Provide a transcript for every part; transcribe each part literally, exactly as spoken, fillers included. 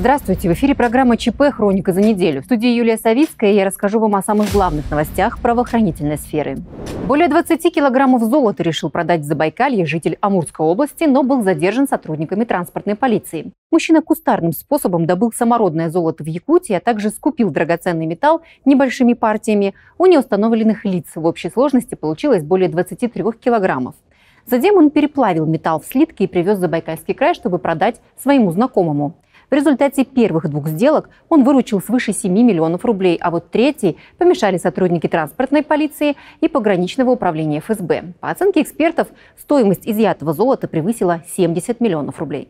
Здравствуйте! В эфире программа ЧП «Хроника за неделю». В студии Юлия Савицкая, и я расскажу вам о самых главных новостях правоохранительной сферы. Более двадцати килограммов золота решил продать в Забайкалье житель Амурской области, но был задержан сотрудниками транспортной полиции. Мужчина кустарным способом добыл самородное золото в Якутии, а также скупил драгоценный металл небольшими партиями. У неустановленных лиц в общей сложности получилось более двадцати трёх килограммов. Затем он переплавил металл в слитки и привез в Забайкальский край, чтобы продать своему знакомому. В результате первых двух сделок он выручил свыше семи миллионов рублей, а вот третий помешали сотрудники транспортной полиции и пограничного управления ФСБ. По оценке экспертов, стоимость изъятого золота превысила семидесяти миллионов рублей.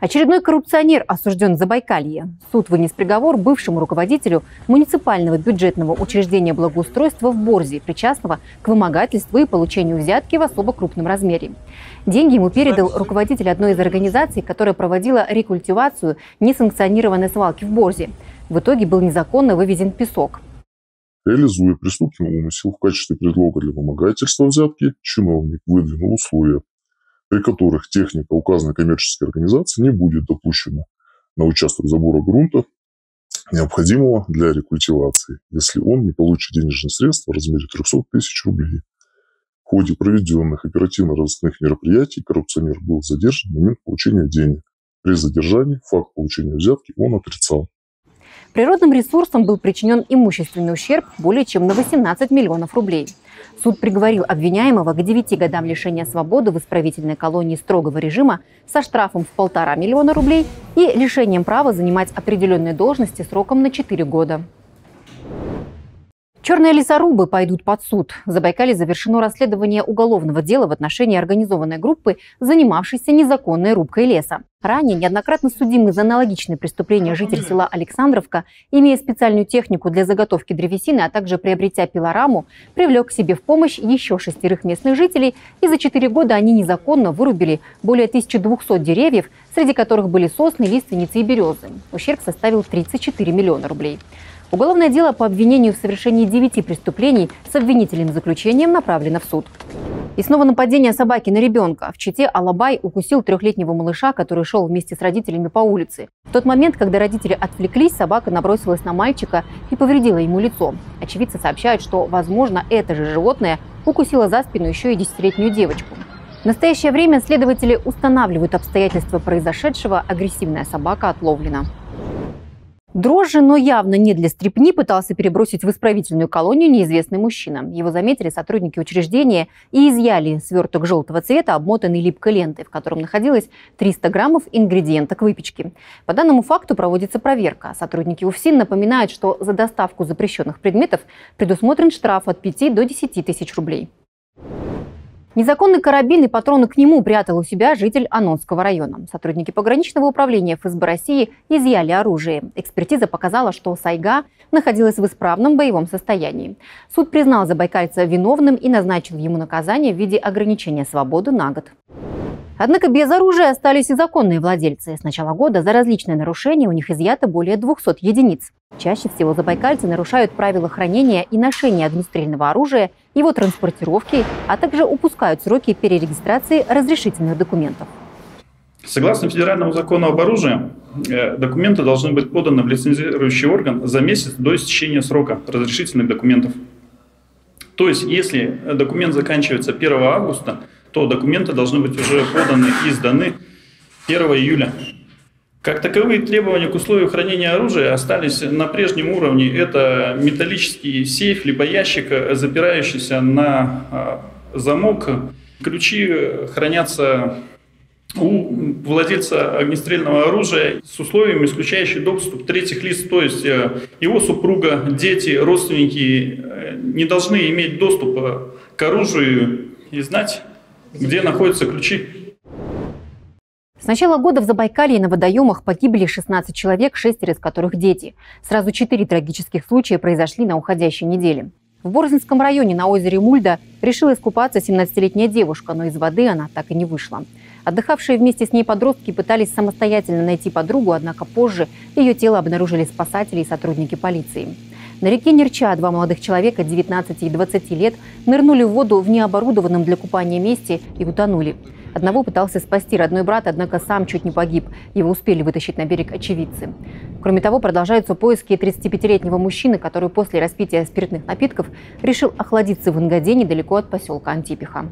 Очередной коррупционер осужден в Забайкалье. Суд вынес приговор бывшему руководителю муниципального бюджетного учреждения благоустройства в Борзе, причастного к вымогательству и получению взятки в особо крупном размере. Деньги ему передал руководитель одной из организаций, которая проводила рекультивацию несанкционированной свалки в Борзе. В итоге был незаконно вывезен песок. Реализуя преступный умысел в качестве предлога для вымогательства взятки, чиновник выдвинул условия, при которых техника указанной коммерческой организации не будет допущена на участок забора грунта, необходимого для рекультивации, если он не получит денежные средства в размере трёхсот тысяч рублей. В ходе проведенных оперативно-розыскных мероприятий коррупционер был задержан в момент получения денег. При задержании факт получения взятки он отрицал. Природным ресурсам был причинен имущественный ущерб более чем на восемнадцать миллионов рублей. Суд приговорил обвиняемого к девяти годам лишения свободы в исправительной колонии строгого режима со штрафом в полтора миллиона рублей и лишением права занимать определенные должности сроком на четыре года. Черные лесорубы пойдут под суд. В Забайкалье завершено расследование уголовного дела в отношении организованной группы, занимавшейся незаконной рубкой леса. Ранее неоднократно судимый за аналогичные преступления житель села Александровка, имея специальную технику для заготовки древесины, а также приобретя пилораму, привлек к себе в помощь еще шестерых местных жителей, и за четыре года они незаконно вырубили более тысячи двухсот деревьев, среди которых были сосны, лиственницы и березы. Ущерб составил тридцать четыре миллиона рублей. Уголовное дело по обвинению в совершении девяти преступлений с обвинительным заключением направлено в суд. И снова нападение собаки на ребенка. В Чите Алабай укусил трехлетнего малыша, который шел вместе с родителями по улице. В тот момент, когда родители отвлеклись, собака набросилась на мальчика и повредила ему лицо. Очевидцы сообщают, что, возможно, это же животное укусило за спину еще и десятилетнюю девочку. В настоящее время следователи устанавливают обстоятельства произошедшего. Агрессивная собака отловлена. Дрожжи, но явно не для стрипни, пытался перебросить в исправительную колонию неизвестный мужчина. Его заметили сотрудники учреждения и изъяли сверток желтого цвета, обмотанный липкой лентой, в котором находилось триста граммов ингредиента к выпечке. По данному факту проводится проверка. Сотрудники УФСИН напоминают, что за доставку запрещенных предметов предусмотрен штраф от пяти до десяти тысяч рублей. Незаконный карабин и патроны к нему прятал у себя житель Анонского района. Сотрудники пограничного управления ФСБ России изъяли оружие. Экспертиза показала, что Сайга находилась в исправном боевом состоянии. Суд признал забайкальца виновным и назначил ему наказание в виде ограничения свободы на год. Однако без оружия остались и законные владельцы. С начала года за различные нарушения у них изъято более двухсот единиц. Чаще всего забайкальцы нарушают правила хранения и ношения огнестрельного оружия, его транспортировки, а также упускают сроки перерегистрации разрешительных документов. Согласно федеральному закону об оружии, документы должны быть поданы в лицензирующий орган за месяц до истечения срока разрешительных документов. То есть, если документ заканчивается первого августа, то документы должны быть уже поданы и сданы первого июля. Как таковые требования к условию хранения оружия остались на прежнем уровне. Это металлический сейф, либо ящик, запирающийся на замок. Ключи хранятся у владельца огнестрельного оружия с условиями, исключающими доступ третьих лиц, то есть его супруга, дети, родственники не должны иметь доступ к оружию и знать, где находятся ключи. С начала года в Забайкалье на водоемах погибли шестнадцать человек, шестеро из которых дети. Сразу четыре трагических случая произошли на уходящей неделе. В Борзинском районе на озере Мульда решила искупаться семнадцатилетняя девушка, но из воды она так и не вышла. Отдыхавшие вместе с ней подростки пытались самостоятельно найти подругу, однако позже ее тело обнаружили спасатели и сотрудники полиции. На реке Нерча два молодых человека девятнадцати и двадцати лет нырнули в воду в необорудованном для купания месте и утонули. Одного пытался спасти родной брат, однако сам чуть не погиб. Его успели вытащить на берег очевидцы. Кроме того, продолжаются поиски тридцатипятилетнего мужчины, который после распития спиртных напитков решил охладиться в Ингоде, недалеко от поселка Антипиха.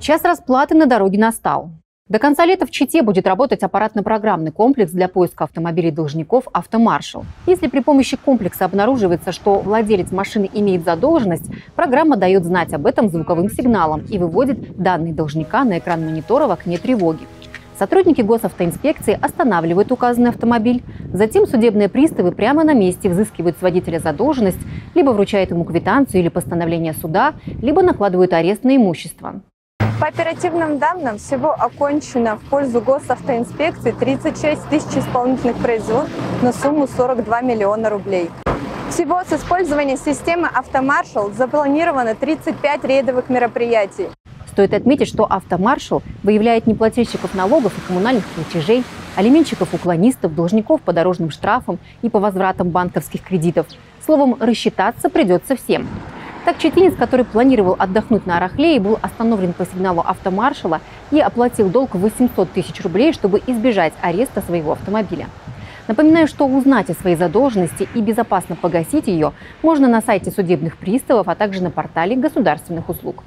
Час расплаты на дороге настал. До конца лета в Чите будет работать аппаратно-программный комплекс для поиска автомобилей должников «Автомаршал». Если при помощи комплекса обнаруживается, что владелец машины имеет задолженность, программа дает знать об этом звуковым сигналом и выводит данные должника на экран монитора в окне тревоги. Сотрудники госавтоинспекции останавливают указанный автомобиль, затем судебные приставы прямо на месте взыскивают с водителя задолженность, либо вручают ему квитанцию или постановление суда, либо накладывают арест на имущество. По оперативным данным, всего окончено в пользу госавтоинспекции тридцать шесть тысяч исполнительных производств на сумму сорок два миллиона рублей. Всего с использованием системы «Автомаршал» запланировано тридцать пять рейдовых мероприятий. Стоит отметить, что «Автомаршал» выявляет неплательщиков налогов и коммунальных платежей, алименщиков-уклонистов, должников по дорожным штрафам и по возвратам банковских кредитов. Словом, рассчитаться придется всем. Так, читинец, который планировал отдохнуть на Арахлее, был остановлен по сигналу «Автомаршала» и оплатил долг в восемьсот тысяч рублей, чтобы избежать ареста своего автомобиля. Напоминаю, что узнать о своей задолженности и безопасно погасить ее можно на сайте судебных приставов, а также на портале государственных услуг.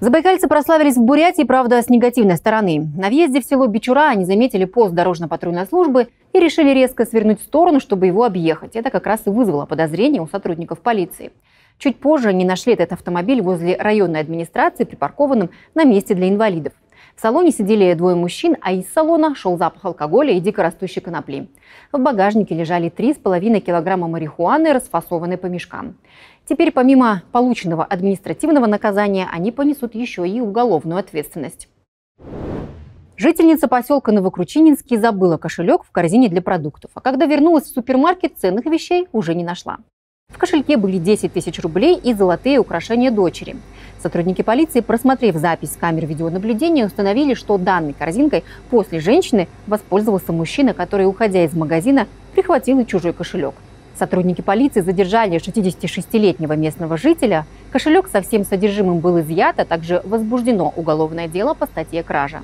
Забайкальцы прославились в Бурятии, правда, с негативной стороны. На въезде в село Бичура они заметили пост дорожно-патрульной службы и решили резко свернуть в сторону, чтобы его объехать. Это как раз и вызвало подозрение у сотрудников полиции. Чуть позже они нашли этот автомобиль возле районной администрации, припаркованным на месте для инвалидов. В салоне сидели двое мужчин, а из салона шел запах алкоголя и дикорастущей конопли. В багажнике лежали три с половиной килограмма марихуаны, расфасованной по мешкам. Теперь помимо полученного административного наказания, они понесут еще и уголовную ответственность. Жительница поселка Новокручининский забыла кошелек в корзине для продуктов, а когда вернулась в супермаркет, ценных вещей уже не нашла. В кошельке были десять тысяч рублей и золотые украшения дочери. Сотрудники полиции, просмотрев запись с камер видеонаблюдения, установили, что данной корзинкой после женщины воспользовался мужчина, который, уходя из магазина, прихватил и чужой кошелек. Сотрудники полиции задержали шестидесятишестилетнего местного жителя. Кошелек со всем содержимым был изъят, а также возбуждено уголовное дело по статье «Кража».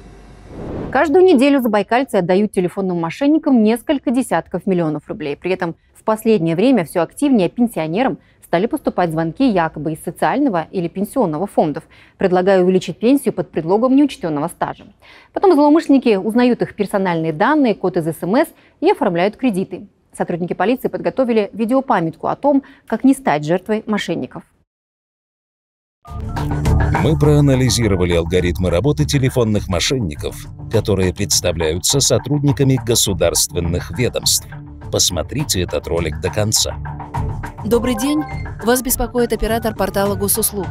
Каждую неделю забайкальцы отдают телефонным мошенникам несколько десятков миллионов рублей. При этом в последнее время все активнее пенсионерам стали поступать звонки якобы из социального или пенсионного фондов, предлагая увеличить пенсию под предлогом неучтенного стажа. Потом злоумышленники узнают их персональные данные, код из СМС и оформляют кредиты. Сотрудники полиции подготовили видеопамятку о том, как не стать жертвой мошенников. Мы проанализировали алгоритмы работы телефонных мошенников, которые представляются сотрудниками государственных ведомств. Посмотрите этот ролик до конца. Добрый день. Вас беспокоит оператор портала Госуслуг.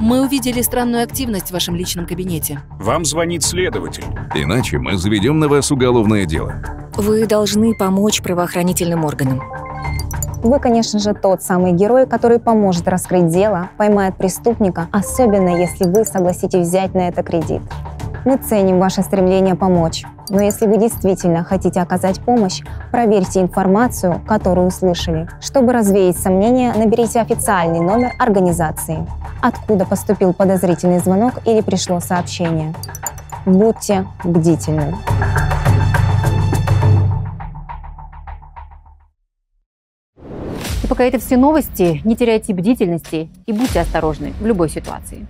Мы увидели странную активность в вашем личном кабинете. Вам звонит следователь. Иначе мы заведем на вас уголовное дело. Вы должны помочь правоохранительным органам. Вы, конечно же, тот самый герой, который поможет раскрыть дело, поймает преступника, особенно если вы согласитесь взять на это кредит. Мы ценим ваше стремление помочь, но если вы действительно хотите оказать помощь, проверьте информацию, которую услышали. Чтобы развеять сомнения, наберите официальный номер организации, откуда поступил подозрительный звонок или пришло сообщение. Будьте бдительны. Пока это все новости, не теряйте бдительности и будьте осторожны в любой ситуации.